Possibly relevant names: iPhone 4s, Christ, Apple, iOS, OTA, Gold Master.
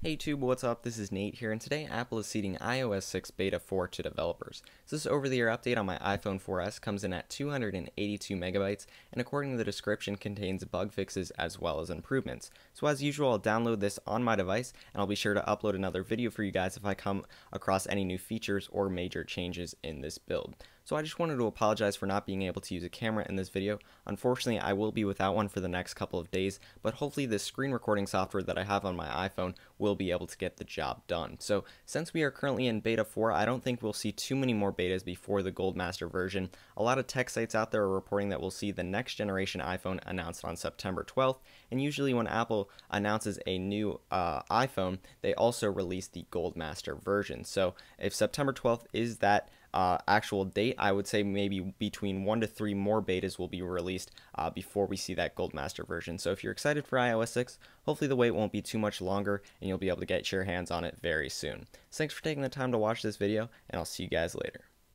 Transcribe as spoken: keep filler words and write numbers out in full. Hey YouTube, what's up? This is Nate here, and today Apple is ceding i O S six Beta four to developers. So this over-the-air update on my iPhone four S comes in at two hundred eighty-two megabytes, and according to the description contains bug fixes as well as improvements. So as usual, I'll download this on my device, and I'll be sure to upload another video for you guys if I come across any new features or major changes in this build. So I just wanted to apologize for not being able to use a camera in this video. Unfortunately, I will be without one for the next couple of days, but hopefully this screen recording software that I have on my iPhone will be able to get the job done. So since we are currently in beta four, I don't think we'll see too many more betas before the Gold Master version. A lot of tech sites out there are reporting that we'll see the next generation iPhone announced on September twelfth, and usually when Apple announces a new uh, iPhone, they also release the Gold Master version. So if September twelfth is that Uh, actual date, I would say maybe between one to three more betas will be released uh, before we see that Gold Master version. So if you're excited for i O S six, hopefully the wait won't be too much longer and you'll be able to get your hands on it very soon. So thanks for taking the time to watch this video, and I'll see you guys later.